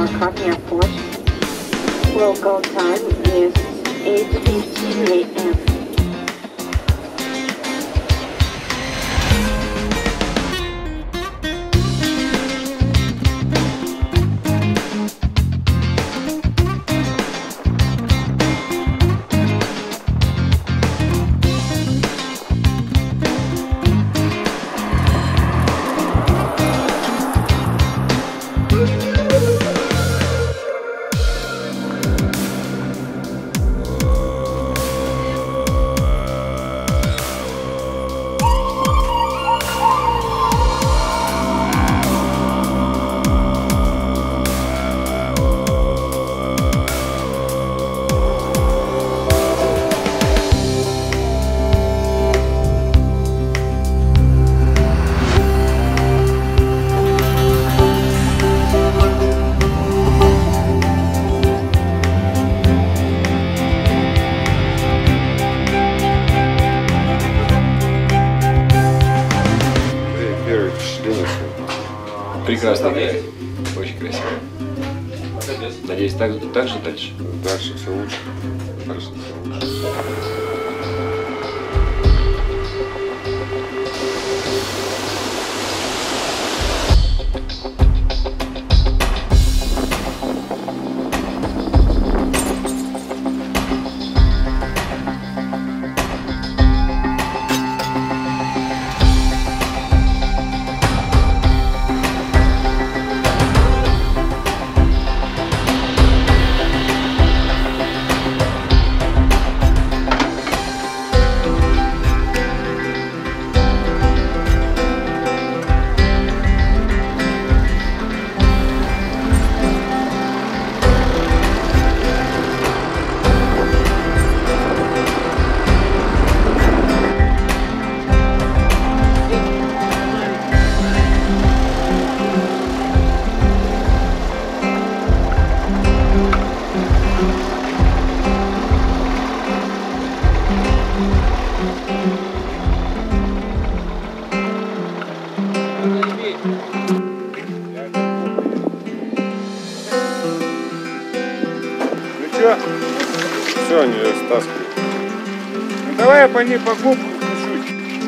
Bangkok Airport. Local time is 8:18 a.m. Прекрасно, да. Очень красиво. Надеюсь, так же дальше? Дальше все лучше. Дальше все лучше. Все, они ее стаскивают. Ну давай я по ней по губку чуть-чуть.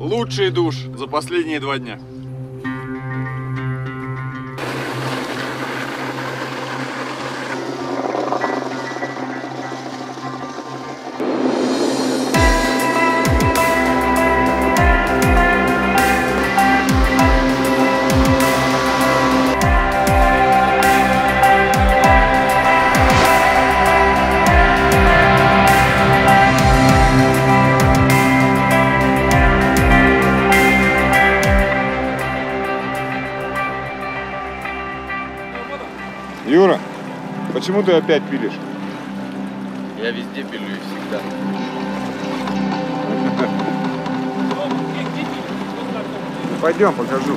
Лучший душ за последние 2 дня. Юра, почему ты опять пилишь? Я везде пилю и всегда. Ну, пойдем, покажу.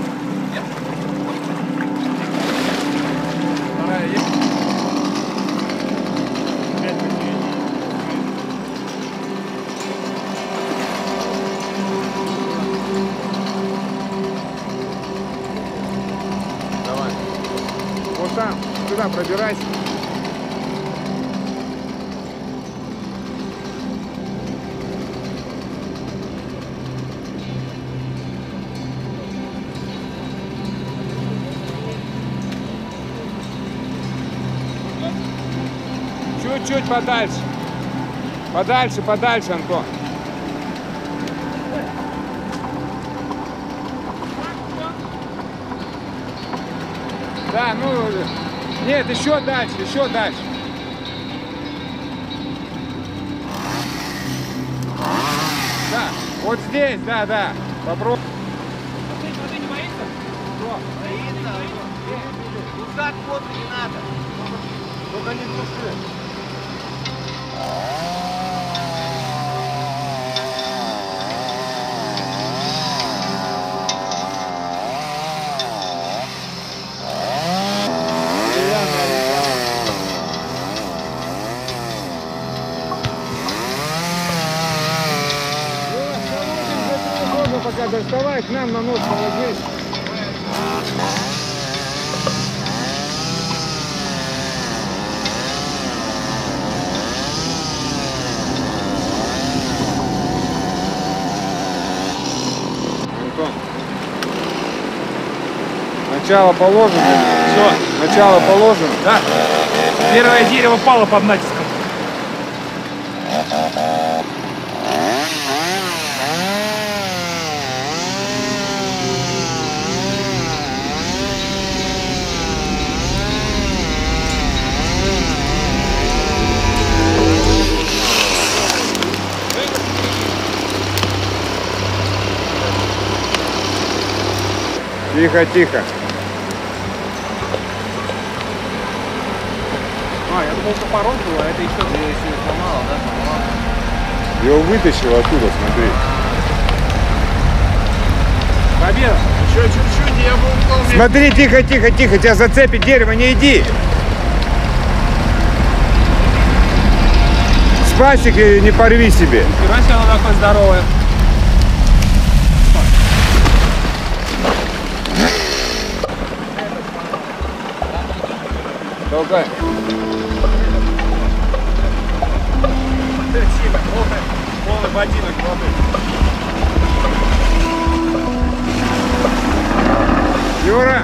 Давай. Вот там, сюда пробирайся. Чуть-чуть подальше. Подальше, подальше, Антон. Да, ну... Нет, еще дальше, еще дальше. Да, вот здесь, да, да. Попробуй. А ты не боишься? Что? Боится? Ну так вот не надо. Только не туши. Пока доставай, к нам на нос положись. Антон. Начало положено. Все. Начало положено. Да. Первое дерево пало под натиском. Тихо, тихо. А, я думал, что породило, а это еще сломало, да? Его вытащил оттуда, смотри. Победа! Еще чуть-чуть, я был в полбеды. Смотри, тихо, тихо, тихо, тебя зацепит дерево, не иди. Спасик и не порви себе. Раньше оно такое здоровое. Толкай. Полный ботинок, молодой. Юра!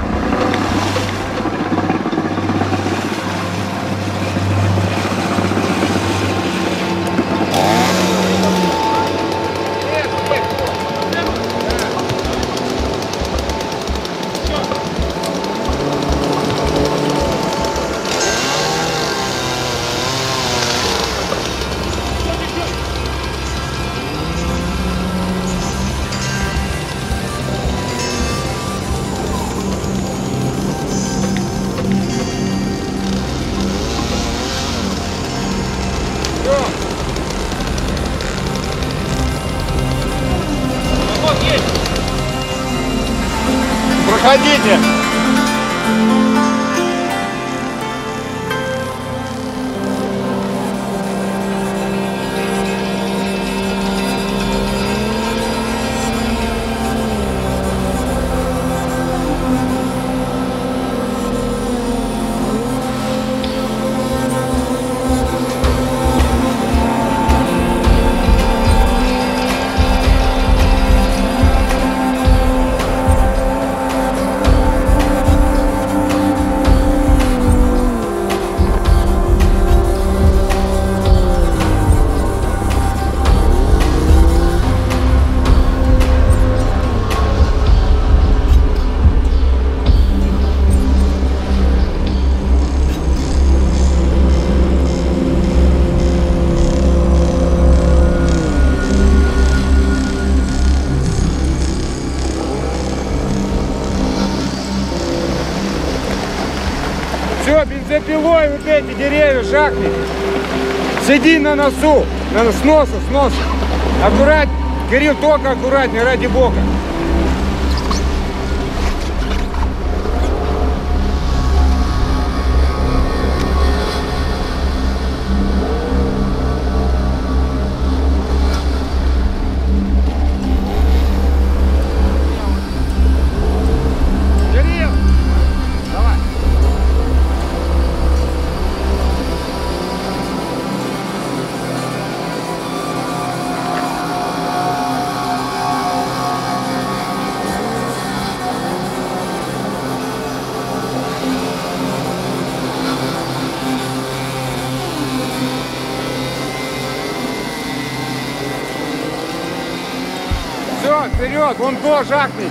Проходите. Все, бензопилой вот эти деревья шахни. Сиди на носу, с носа, Аккуратнее, Кирилл, только аккуратнее, ради бога. Вперед, вон то жахнет.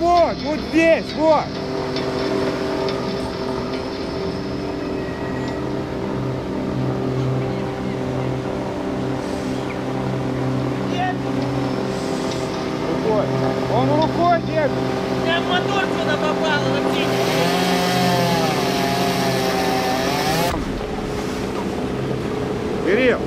Вот, здесь, вот. Нет. Рукой. Он рукой держит. Прям мотор туда попал, вообще. Кирилл.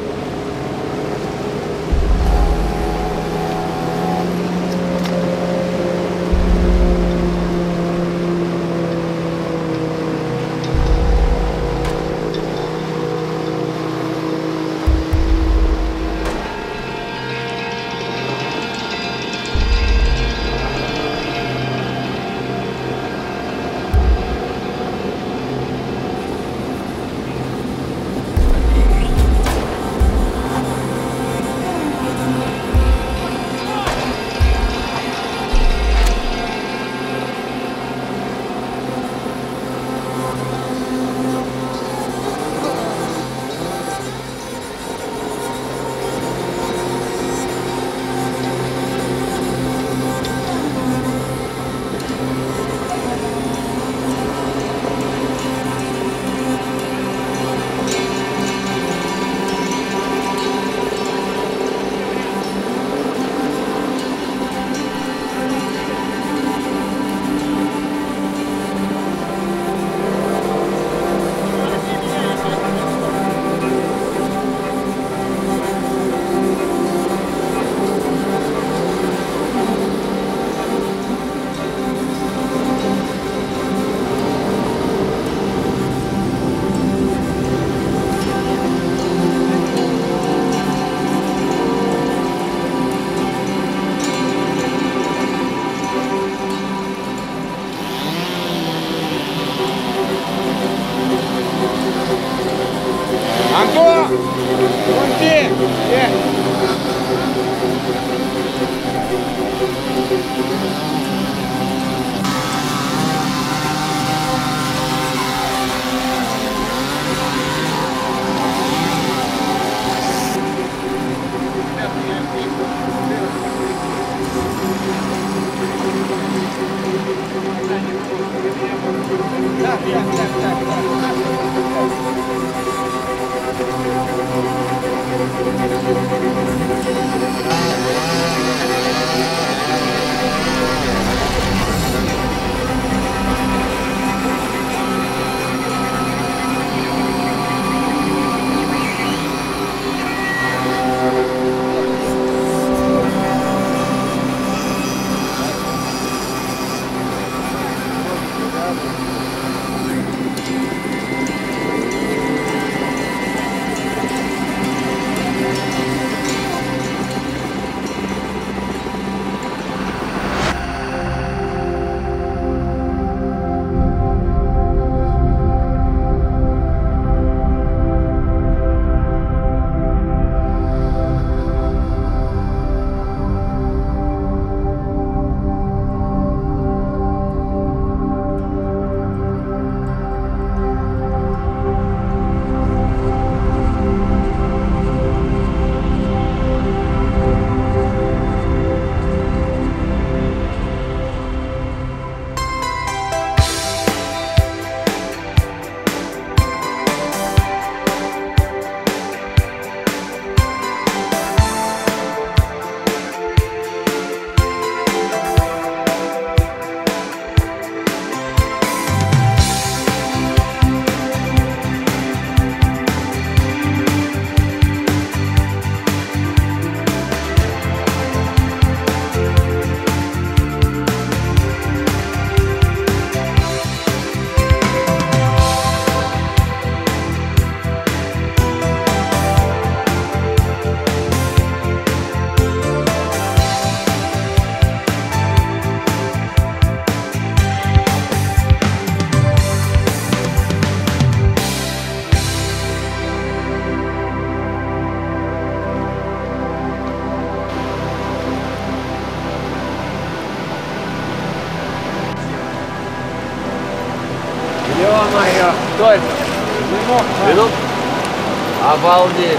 Обалдеть!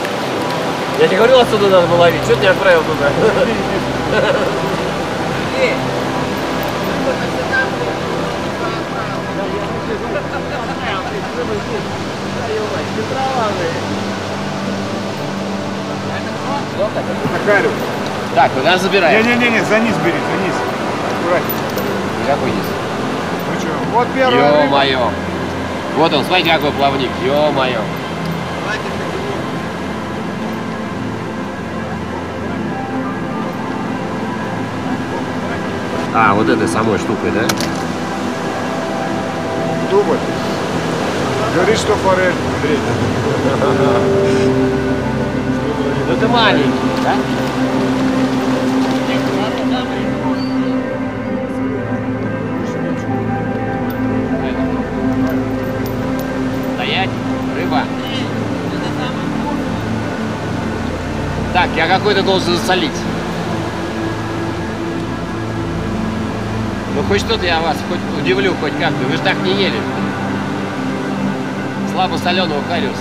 Я тебе говорил, отсюда надо было ловить. Чего ты не отправил туда? Хариус. Так, куда забираем? Не-не-не, за низ бери, за низ. Аккуратненько. Какой низ? Ну что, вот первый. Ё-моё. Вот он, смотрите, какой плавник. Ё-моё. А, вот этой самой штукой, да? Дубль. Говорит, что форель. Ну ты маленький, да? Стоять, рыба. Так, я какой-то должен засолить. Ну хоть что-то я вас хоть удивлю, хоть как-то. Вы же так не ели. Слабо соленого хариуса.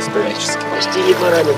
Спасибо. человеческий. Постели баранину.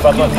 Пошел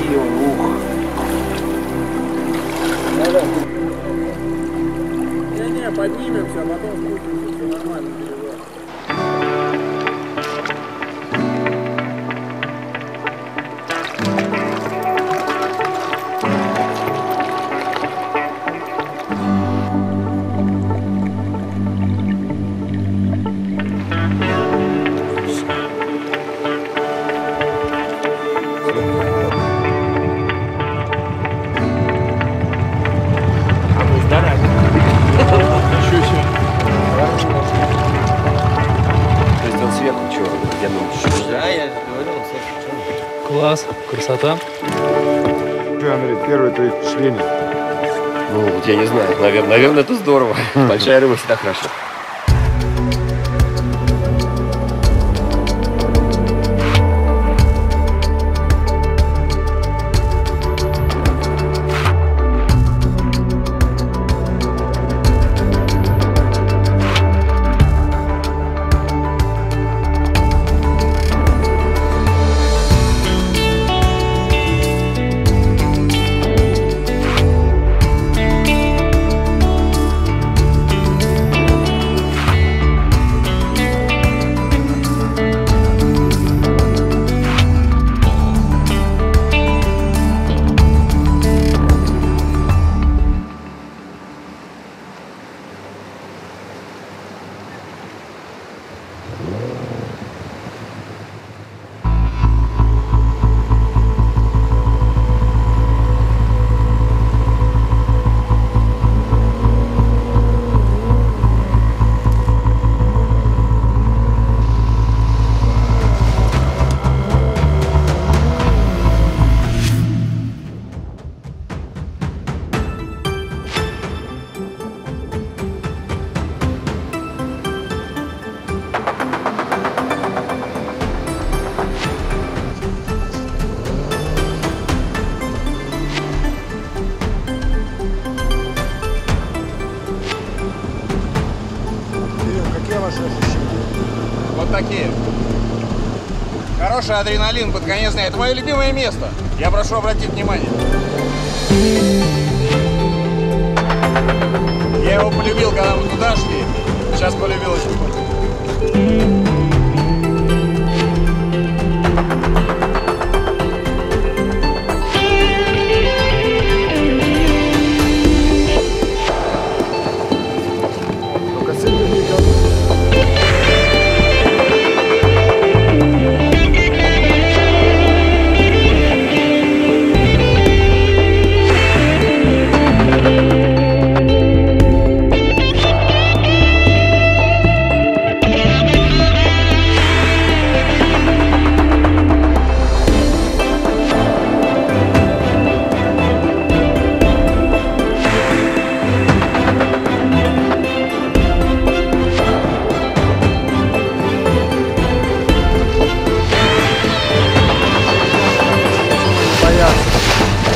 красиво, ух. поднимемся, а потом будет все нормально. Класс, красота. Что, Андрей, первое твои впечатления? Ну, я не знаю, наверное, это здорово. Большая рыба всегда хорошо. Такие. Хороший адреналин под конец дня. Это мое любимое место. Я прошу обратить внимание. Я его полюбил, когда мы туда шли. Сейчас полюбил еще больше.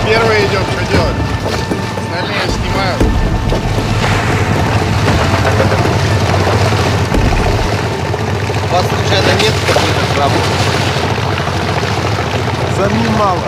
Первый идет, что делать? Остальные снимают. У вас случайно нет какой-то работы? Замни мало.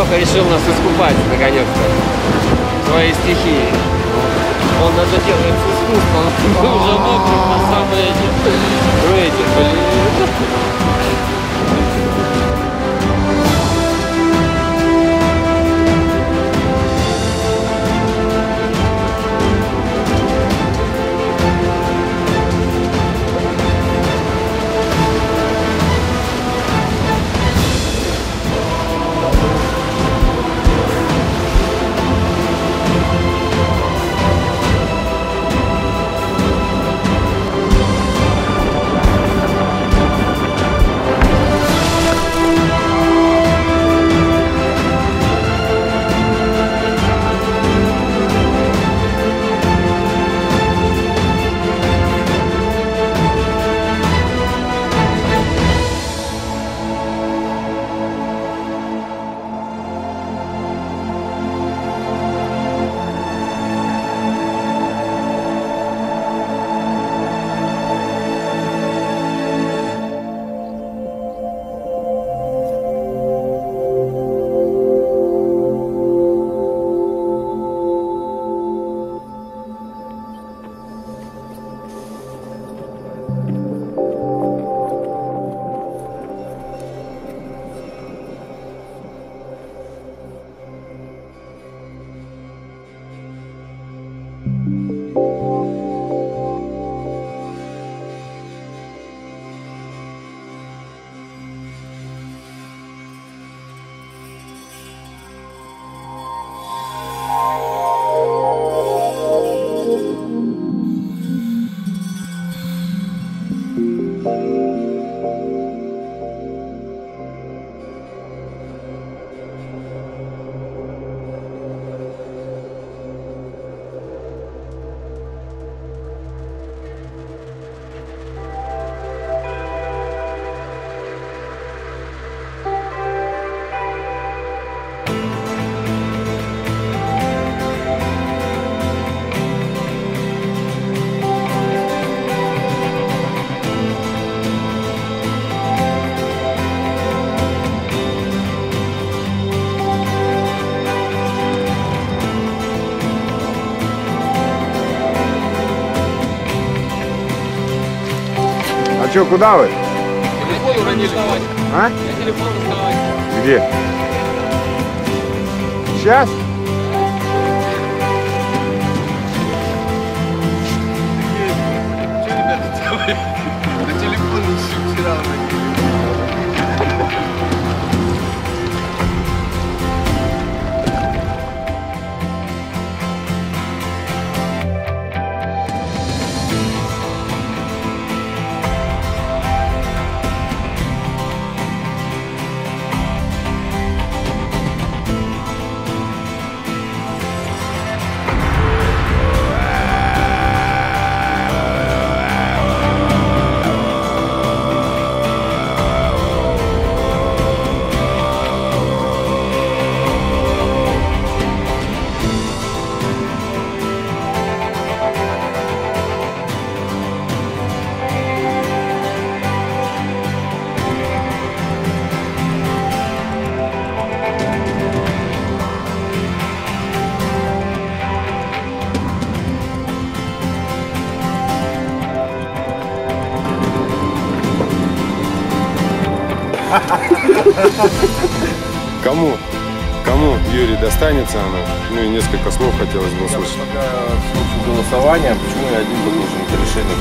Леха решил нас искупать, наконец-то, своей стихии. Он даже делает с искусством, мы уже мокрым на самые эти, блин. Че, куда вы? Телефон уронили. А? Телефон уронили. Где? Сейчас? Че, ребята, делали? На телефон еще вчера уронили. Кому Юре достанется она? Ну и несколько слов хотелось бы услышать. Пока слушаю голосование, почему я один был нужен, это решение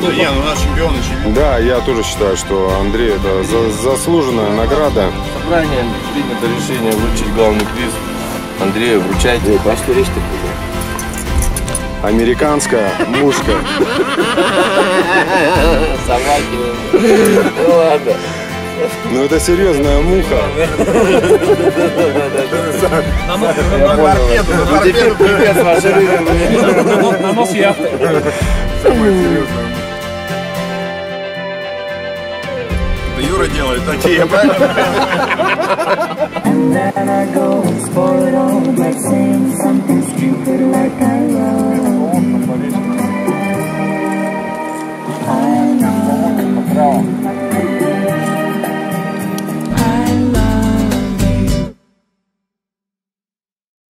принимать. Ну, у нас чемпион очевидно. Да, я тоже считаю, что Андрей это заслуженная награда. Собрание принято решение вручить главный приз. Андрею вручайте. Ой, а что речь-то будет? Американская мушка. Собаки. Ну ладно. Ну это серьезная муха. На нос яхты. Самое серьезное. Да Юра делает такие, правильно?